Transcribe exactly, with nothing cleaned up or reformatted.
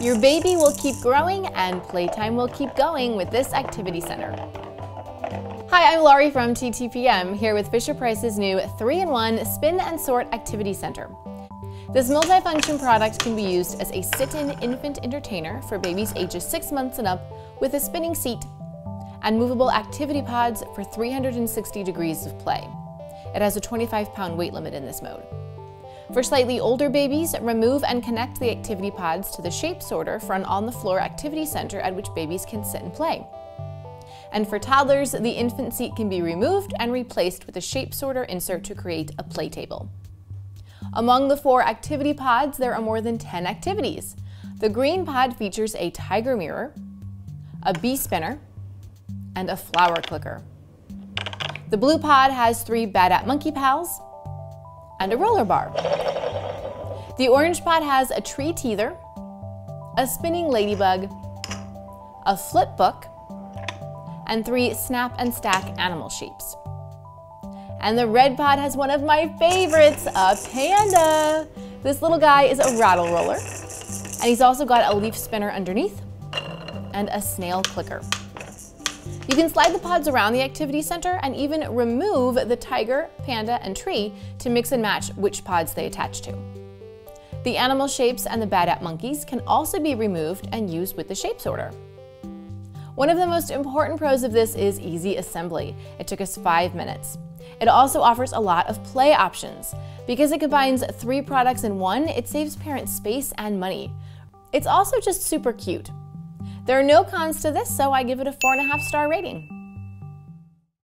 Your baby will keep growing and playtime will keep going with this activity center. Hi, I'm Laurie from T T P M, here with Fisher-Price's new three in one Spin and Sort Activity Center. This multifunction product can be used as a sit-in infant entertainer for babies ages six months and up with a spinning seat and movable activity pods for three hundred sixty degrees of play. It has a twenty-five pound weight limit in this mode. For slightly older babies, remove and connect the activity pods to the shape sorter for an on-the-floor activity center at which babies can sit and play. And for toddlers, the infant seat can be removed and replaced with a shape sorter insert to create a play table. Among the four activity pods, there are more than ten activities. The green pod features a tiger mirror, a bee spinner, and a flower clicker. The blue pod has three Bad at Monkey Pals and a roller bar. The orange pod has a tree teether, a spinning ladybug, a flip book, and three snap and stack animal shapes. And the red pod has one of my favorites, a panda. This little guy is a rattle roller, and he's also got a leaf spinner underneath and a snail clicker. You can slide the pods around the activity center and even remove the tiger, panda, and tree to mix and match which pods they attach to. The animal shapes and the Bad at Monkeys can also be removed and used with the shape sorter. One of the most important pros of this is easy assembly. It took us five minutes. It also offers a lot of play options. Because it combines three products in one, it saves parents space and money. It's also just super cute. There are no cons to this, so I give it a four and a half star rating.